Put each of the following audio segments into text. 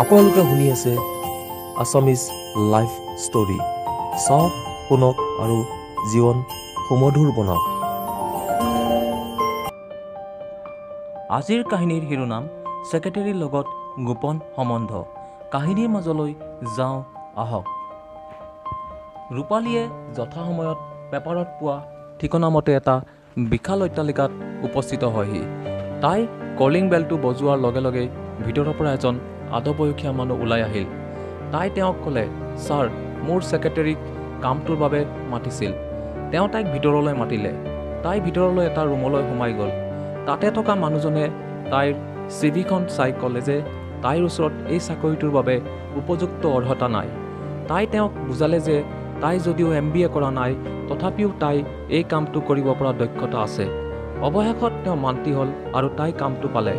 আপোনালোকে শুনি আছে আছামিজ লাইফ ষ্টৰী। সব শুনক আৰু জীৱন সুমধুৰ বনাওক। আজিৰ কাহিনীৰ শিৰোনাম ছেক্ৰেটাৰীৰ লগত গোপন সম্বন্ধ। কাহিনীৰ মাজলৈ যাওঁ আহক। ৰূপালীয়ে যথা সময়ত পেপাৰত পোৱা ঠিকনামতে এটা বিশাল অট্টালিকাত উপস্থিত হয়হি। তাই কলিং বেলটো বজোৱাৰ লগে লগে ভিতৰৰ পৰা এজন আধবয়সীয়া মানুহ ওলাই আহিল। তাই তেওঁক ক'লে, ছাৰ মোৰ ছেক্ৰেটাৰীক কামটোৰ বাবে মাতিছিল। তেওঁ তাইক ভিতৰলৈ মাতিলে। তাই ভিতৰলৈ এটা ৰুমলৈ সোমাই গ'ল। তাতে থকা মানুহজনে তাইৰ চিভিখন চাই ক'লে যে তাইৰ ওচৰত এই চাকৰিটোৰ বাবে উপযুক্ত অৰ্হতা নাই। তাই তেওঁক বুজালে যে তাই যদিও MBA কৰা নাই তথাপিও তাই এই কামটো কৰিব পৰা দক্ষতা আছে। অৱশেষত তেওঁ মান্তি হ'ল আৰু তাই কামটো পালে।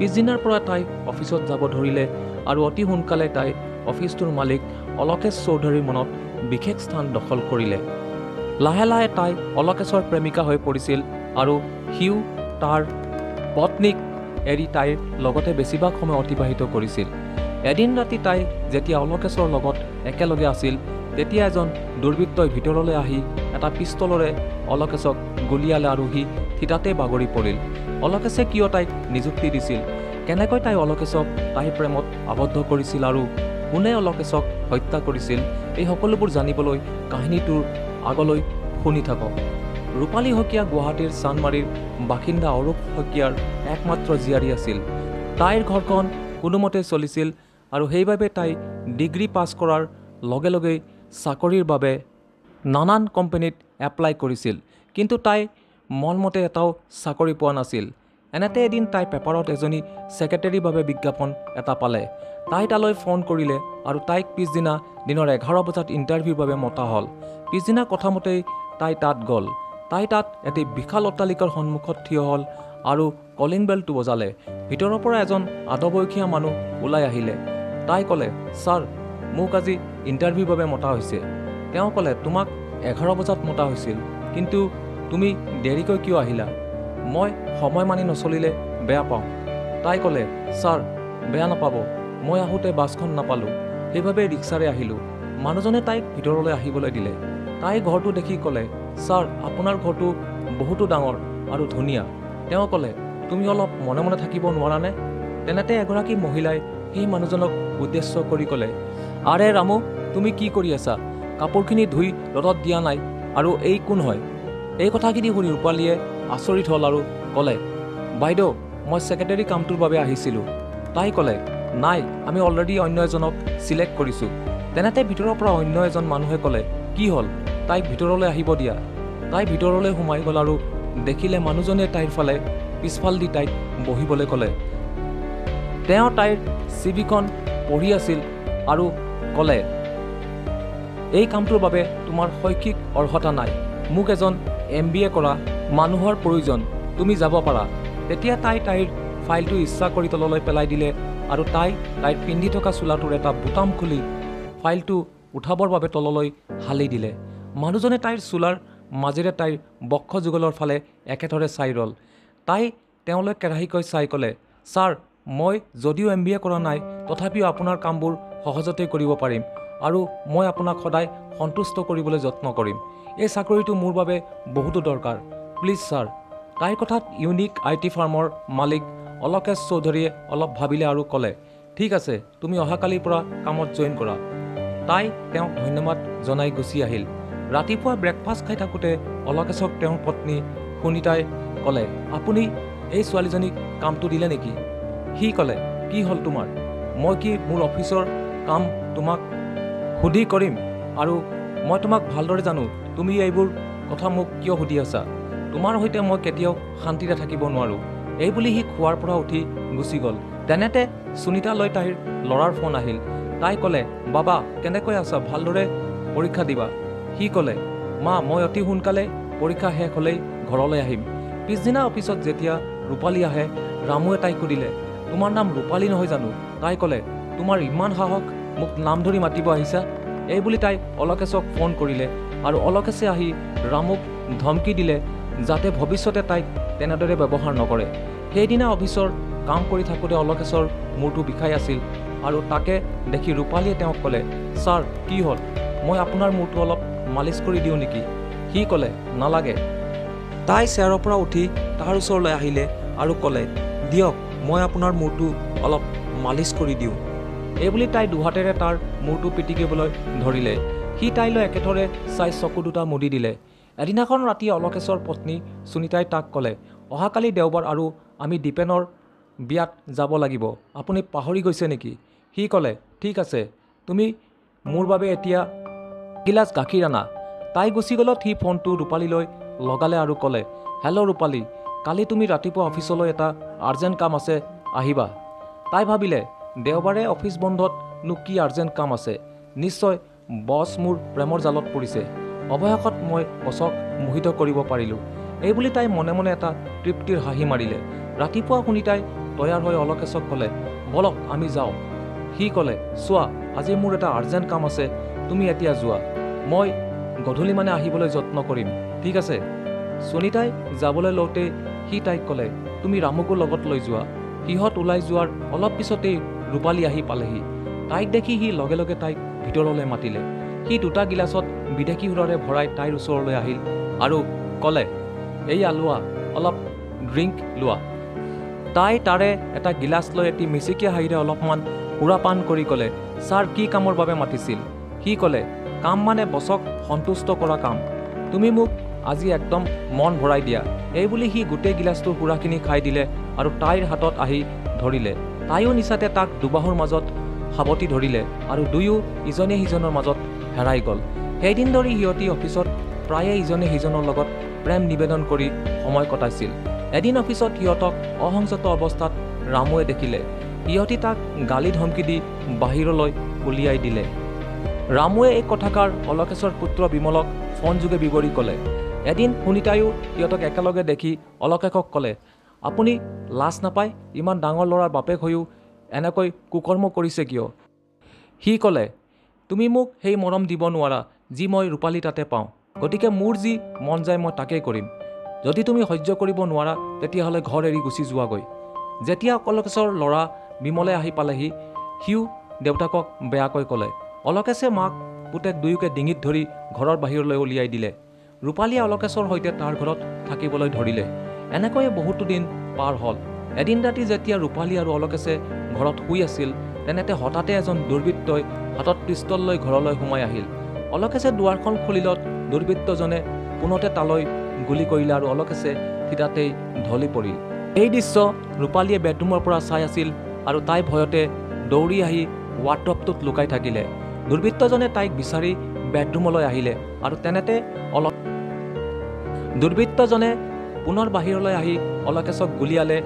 পিছদিনাৰ পৰা তাই অফিচত যাব ধৰিলে আৰু অতি সোনকালে তাই অফিচটোৰ মালিক অলকেশ চৌধুৰীৰ মনত বিশেষ স্থান দখল কৰিলে। লাহে লাহে তাই অলকেশৰ প্ৰেমিকা হৈ পৰিছিল আৰু সিও তাৰ পত্নীক এৰি তাইৰ লগতে বেছিভাগ সময় অতিবাহিত কৰিছিল। এদিন ৰাতি তাই যেতিয়া অলকেশৰ লগত একেলগে আছিল তেতিয়া এজন দুৰ্বৃত্তই ভিতৰলৈ আহি এটা পিষ্টলৰে অলকেশক গুলীয়ালে আৰু সি থিতাতে বাগৰি পৰিল। অলকেশে কিয় তাইক নিযুক্তি দিছিল, কেনেকৈ তাই অলকেশক তাইৰ প্ৰেমত আবদ্ধ কৰিছিল আৰু কোনে অলকেশক হত্যা কৰিছিল, এই সকলোবোৰ জানিবলৈ কাহিনীটোৰ আগলৈ শুনি থাকক। ৰূপালী শইকীয়া গুৱাহাটীৰ চানমাৰীৰ বাসিন্দা অৰূপ শইকীয়াৰ একমাত্ৰ জীয়াৰী আছিল। তাইৰ ঘৰখন কোনোমতে চলিছিল আৰু সেইবাবে তাই ডিগ্ৰী পাছ কৰাৰ লগে লগেই চাকৰিৰ বাবে নানান কোম্পানীত এপ্লাই কৰিছিল, কিন্তু তাই মনমতে এটাও চাকৰি পোৱা নাছিল। এনেতে এদিন তাই পেপাৰত এজনী ছেক্ৰেটাৰীৰ বাবে বিজ্ঞাপন এটা পালে। তাই তালৈ ফোন কৰিলে আৰু তাইক পিছদিনা দিনৰ 11 বজাত ইণ্টাৰভিউৰ বাবে মতা হ'ল। পিছদিনা কথামতেই তাই তাত গ'ল। তাই তাত এটি বিশাল অট্টালিকাৰ সন্মুখত থিয় হ'ল আৰু কলিং বেলটো বজালে। ভিতৰৰ পৰা এজন আধবয়সীয়া মানুহ ওলাই আহিলে। তাই ক'লে, ছাৰ মোক আজি ইণ্টাৰভিউৰ বাবে মতা হৈছে। তেওঁ ক'লে, তোমাক 11 বজাত মতা হৈছিল, কিন্তু তুমি দেৰিকৈ কিয় আহিলা? মই সময় মানি নচলিলে বেয়া পাওঁ। তাই ক'লে, ছাৰ বেয়া নাপাব, মই আহোঁতে বাছখন নাপালোঁ, সেইবাবে ৰিক্সাৰে আহিলোঁ। মানুহজনে তাইক ভিতৰলৈ আহিবলৈ দিলে। তাই ঘৰটো দেখি ক'লে, ছাৰ আপোনাৰ ঘৰটো বহুতো ডাঙৰ আৰু ধুনীয়া। তেওঁ ক'লে, তুমি অলপ মনে মনে থাকিব নোৱাৰানে? তেনেতে এগৰাকী মহিলাই সেই মানুহজনক উদ্দেশ্য কৰি ক'লে, আৰে ৰামু তুমি কি কৰি আছা? কাপোৰখিনি ধুই ৰ'দত দিয়া নাই আৰু এই কোন হয়? এই কথাখিনি শুনি ৰূপালীয়ে আচৰিত হ'ল আৰু ক'লে, বাইদেউ মই ছেক্ৰেটাৰী কামটোৰ বাবে আহিছিলোঁ। তাই ক'লে, নাই আমি অলৰেডি অন্য এজনক ছিলেক্ট কৰিছোঁ। তেনেতে ভিতৰৰ পৰা অন্য এজন মানুহে ক'লে, কি হ'ল? তাইক ভিতৰলৈ আহিব দিয়া। তাই ভিতৰলৈ সোমাই গ'ল আৰু দেখিলে মানুহজনে তাইৰ ফালে পিছফাল দি তাইক বহিবলৈ ক'লে। তেওঁ তাইৰ চিভিখন পঢ়ি আছিল আৰু ক'লে, এই কামটোৰ বাবে তোমাৰ শৈক্ষিক অৰ্হতা নাই, মোক এজন MBA কৰা মানুহৰ প্ৰয়োজন, তুমি যাব পাৰা। তেতিয়া তাই তাইৰ ফাইলটো ইচ্ছা কৰি তললৈ পেলাই দিলে আৰু তাই তাইৰ পিন্ধি থকা চোলাটোৰ এটা বুটাম খুলি ফাইলটো উঠাবৰ বাবে তললৈ হালি দিলে। মানুহজনে তাইৰ চোলাৰ মাজেৰে তাইৰ বক্ষ যুগলৰ ফালে একেথৰে চাই ৰ'ল। তাই তেওঁলৈ কেৰাহীকৈ চাই ক'লে, ছাৰ মই যদিও MBA কৰা নাই তথাপিও আপোনাৰ কামবোৰ সহজতে কৰিব পাৰিম আৰু মই আপোনাক সদায় সন্তুষ্ট কৰিবলৈ যত্ন কৰিম। এই চাকৰিটো মোৰ বাবে বহুতো দৰকাৰ, প্লিজ ছাৰ। তাইৰ কথাত ইউনিক IT ফাৰ্মৰ মালিক অলকেশ চৌধুৰীয়ে অলপ ভাবিলে আৰু ক'লে, ঠিক আছে তুমি অহাকালিৰ পৰা কামত জইন কৰা। তাই তেওঁক ধন্যবাদ জনাই গুচি আহিল। ৰাতিপুৱা ব্ৰেকফাষ্ট খাই থাকোঁতে অলকেশক তেওঁৰ পত্নী সুনীতাই ক'লে, আপুনি এই ছোৱালীজনীক কামটো দিলে নেকি? সি ক'লে, কি হ'ল তোমাৰ? মই কি মোৰ অফিচৰ কাম তোমাক সুধি কৰিম? আৰু মই তোমাক ভালদৰে জানো, তুমি এইবোৰ কথা মোক কিয় সুধি আছা? তোমাৰ সৈতে মই কেতিয়াও শান্তিৰে থাকিব নোৱাৰোঁ। এই বুলি সি খোৱাৰ পৰা উঠি গুচি গ'ল। তেনেতে সুনীতালৈ তাইৰ ল'ৰাৰ ফোন আহিল। তাই ক'লে, বাবা কেনেকৈ আছা? ভালদৰে পৰীক্ষা দিবা। সি ক'লে, মা মই অতি সোনকালে পৰীক্ষা শেষ হ'লেই ঘৰলৈ আহিম। পিছদিনা অফিচত যেতিয়া ৰূপালী আহে, ৰামুৱে তাইক সুধিলে, তোমাৰ নাম ৰূপালী নহয় জানো? তাই ক'লে, তোমাৰ ইমান সাহস মোক নাম ধৰি মাতিব আহিছা? এই বুলি তাই অলকেশক ফোন কৰিলে আৰু অলকেশে আহি ৰামুক ধমকি দিলে যাতে ভৱিষ্যতে তাইক তেনেদৰে ব্যৱহাৰ নকৰে। সেইদিনা অফিচৰ কাম কৰি থাকোঁতে অলকেশৰ মূৰটো বিষাই আছিল और ताके देखी रूपालिये तेओक कले सार की हल मैं आपनार मूरटो अलप मालिश करि दिउ नेकि ही कले नालागे ताई शेयारर परा उठी तार ओसर लय आहिले आरु कले दियक मैं आपनार मूरटो अलप मालिश करि दिउ एबुली ताई दुहातेरे तार मूरटो पिटिकेबोलै धरिले ही ताइलो एकेथरे साई सकु दुटा मुदि दिले एदिनाखन राति अलकेशर पत्नी सुनीताई ताक कले अहाकाली देवबार आरु आमी दीपेनर बियात जाब लागिबो आपुनि पाहरि गइसे नेकि ही कले ठीक आछे तुमि मोर बारे एतिया गिलास गाखिर आना ताई गुसि गलत ही फोनटो रूपाली लय लगाले आरु कले हेलो रूपाली काली तुमि रातिपुवा अफिसलै एटा आर्जेन्ट काम आछे आहिबा ताई भाबिले देवबारे अफिस बन्धत नु कि आर्जेन्ट काम आछे निश्चय बस मोर प्रेमर जालत परिसे अवयहत मैं बसक मोहित करिब पारिलु एबुली ताई मने मने एटा तृप्तिर हाहि मारिले रातिपुवा सुनीताई तयार हय अलकेशक कले बोलक आमी जाओ ही कले सुआ আজি মোৰ এটা আৰ্জেন্ট কাম আছে তুমি এতিয়া যোৱা মই গধূলি মানে আহিবলৈ যত্ন কৰিম ঠিক আছে সুনীতাই যাবলৈ লওঁতে সি তাইক ক'লে তুমি ৰামুকো লগত লৈ যোৱা সিহঁত ওলাই যোৱাৰ অলপ পিছতেই ৰূপালী আহি পালেহি তাইক দেখি সি লগে লগে তাইক ভিতৰলৈ মাতিলে সি দুটা গিলাছত বিদেশী হুৰৰে ভৰাই তাইৰ ওচৰলৈ আহিল আৰু ক'লে এই আলুৱা অলপ ড্ৰিংক লোৱা তাই তাৰে এটা গিলাছ লৈ এটি মিচিকিয়া হাইৰে অলপমান হুৰাপান কৰি ক'লে सार की कामर बारे मातिसिल ही कले काम माने बसक सन्तुष्ट करा काम तुमी मुक आजी एकदम मन भराई दिया एबुली ही गुटे गिलासटो पुराखिनि खाइ दिले आरो ताइर हातत आही धरिले ताइयो निसाते ताक दुबाहुर मजत हाबती धरिले आरो दुयो इजने हिजनर मजत हेराई गल हे दिन धरि हियति अफिसत प्राय इजने हिजनर लगत प्रेम निवेदन करि समय कटाइसिल एदिन अफिसत हियतक अहंसत अवस्थात रामुए देखिले इहति ताक गाली धमकी दी बाहिरলৈ উলিয়াই দিলে ৰামুৱে এই কথাকাৰ অলকেশৰ পুত্ৰ বিমলক ফোনযোগে বিৱৰি ক'লে এদিন সুনীতায়ো ইহঁতক একেলগে দেখি অলকেশক ক'লে আপুনি লাজ নাপায় ইমান ডাঙৰ ল'ৰাৰ বাপেক হৈও এনেকৈ কুকৰ্ম কৰিছে কিয় সি ক'লে তুমি মোক সেই মৰম দিব নোৱাৰা যি মই ৰূপালী তাতে পাওঁ গতিকে মোৰ যি মন যায় মই তাকে কৰিম যদি তুমি সহ্য কৰিব নোৱাৰা তেতিয়াহ'লে ঘৰ এৰি গুচি যোৱাগৈ যেতিয়া অলকেশৰ ল'ৰা বিমলে আহি পালেহি সিও দেউতাকক বেয়াকৈ ক'লে অলকেশে মাক পুতেক দুয়োকে ডিঙিত ধৰি ঘৰৰ বাহিৰলৈ উলিয়াই দিলে ৰূপালীয়ে অলকেশৰ সৈতে তাৰ ঘৰত থাকিবলৈ ধৰিলে এনেকৈয়ে বহুতো দিন পাৰ হ'ল এদিন ৰাতি যেতিয়া ৰূপালী আৰু অলকেশে ঘৰত শুই আছিল তেনেতে হঠাতে এজন দুৰ্বৃত্তই হাতত পিস্তল লৈ ঘৰলৈ সোমাই আহিল অলকেশে দুৱাৰখন খুলিলত দুৰ্বৃত্তজনে পুনতে তালৈ গুলি কৰিলে আৰু অলকেশে থিতাতেই ঢলি পৰিল এই দৃশ্য ৰূপালীয়ে বেডৰুমৰ পৰা চাই আছিল আৰু তাই ভয়তে দৌৰি আহি ৱাৰ্ডৰবটোত লুকাই থাকিলে দুৰ্বৃত্তজনে তাইক বিচাৰি বেডৰুমলৈ আহিলে আৰু তেনেতে অলক দুৰ্বৃত্তজনে পুনৰ বাহিৰলৈ আহি অলকেশক গুলিয়ালে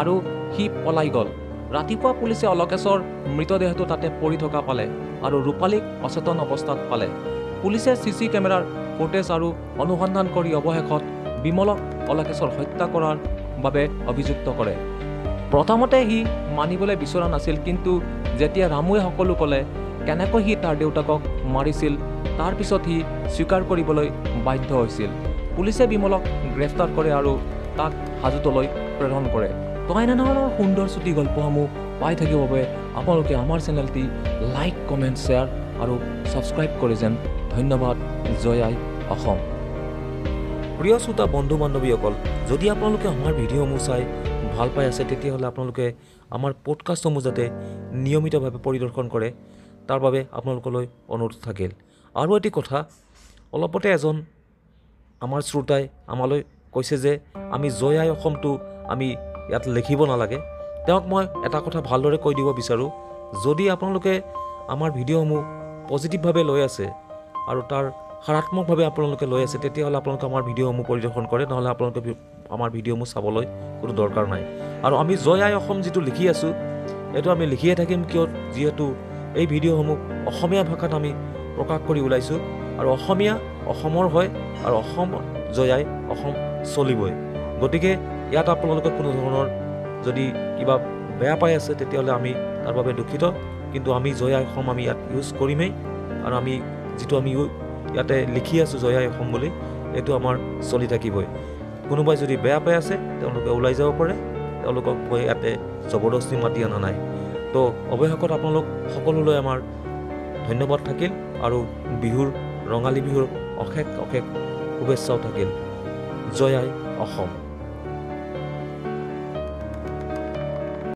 আৰু সি পলাই গ'ল ৰাতিপুৱা পুলিচে অলকেশৰ মৃতদেহটো তাতে পৰি থকা পালে আৰু ৰূপালীক অচেতন অৱস্থাত পালে পুলিচে চিচি কেমেৰাৰ ফুটেজ আৰু অনুসন্ধান কৰি অৱশেষত বিমলক অলকেশৰ হত্যা কৰাৰ বাবে অভিযুক্ত কৰে প্ৰথমতে সি মানিবলৈ বিচৰা নাছিল কিন্তু যেতিয়া ৰামুৱে সকলো ক'লে কেনেকৈ সি তাৰ দেউতাকক মাৰিছিল তাৰ পিছত সি স্বীকাৰ কৰিবলৈ বাধ্য হৈছিল পুলিচে বিমলক গ্ৰেপ্তাৰ কৰে আৰু তাক হাজতলৈ প্ৰেৰণ কৰে তো এনেধৰণৰ সুন্দৰ ছুটি গল্পসমূহ পাই থাকিবৰ বাবে আপোনালোকে আমাৰ চেনেলটি লাইক কমেণ্ট শ্বেয়াৰ আৰু ছাবস্ক্ৰাইব কৰি যেন ধন্যবাদ জয় আই অসম প্ৰিয় শ্ৰোতা বন্ধু বান্ধৱীসকল যদি আপোনালোকে আমাৰ ভিডিঅ'সমূহ চাই ভাল পাই আছে তেতিয়াহ'লে আপোনালোকে আমাৰ পডকাষ্টসমূহ যাতে নিয়মিতভাৱে পৰিদৰ্শন কৰে তাৰ বাবে আপোনালোকলৈ অনুৰোধ থাকিল আৰু এটি কথা অলপতে এজন আমাৰ শ্ৰোতাই আমালৈ কৈছে যে আমি জয় আই অসমটো আমি ইয়াত লিখিব নালাগে তেওঁক মই এটা কথা ভালদৰে কৈ দিব বিচাৰোঁ যদি আপোনালোকে আমাৰ ভিডিঅ'সমূহ পজিটিভভাৱে লৈ আছে আৰু তাৰ সাৰাত্মকভাৱে আপোনালোকে লৈ আছে তেতিয়াহ'লে আপোনালোকে আমাৰ ভিডিঅ'সমূহ পৰিদৰ্শন কৰে নহ'লে আপোনালোকে আমাৰ ভিডিঅ'সমূহ চাবলৈ কোনো দৰকাৰ নাই আৰু আমি জয় আই অসম যেটো লিখি আছো এটো আমি লিখিয়ে থাকিম কিয় যেহেতু এই ভিডিঅ'সমূহ অসমীয়া ভাষাত আমি প্ৰকাশ কৰি উলাইছো আৰু অসমীয়া অসমৰ হয় আৰু অসম জয় আই অসম চলিবই গতিকে ইয়াত আপোনালোকে কোনো ধৰণৰ যদি কিবা বেয়া পাই আছে তেতিয়াহ'লে আমি তাৰ বাবে দুখিত কিন্তু আমি জয় আই অসম আমি ইয়াত ইউজ কৰিমেই আৰু আমি যেটো আমি ইয়াতে লিখি আছো জয় আই অসম বুলি এটো আমাৰ চলি থাকিবই কোনোবাই যদি বেয়া পাই আছে তেওঁলোকে ওলাই যাব পাৰে তেওঁলোকক ইয়াতে জবৰদস্তি মাতি অনা নাই তো অৱশেষত আপোনালোক সকলোলৈ আমাৰ ধন্যবাদ থাকিল আৰু বিহুৰ ৰঙালী বিহুৰ অশেষ অশেষ শুভেচ্ছাও থাকিল। জয় আই অসম।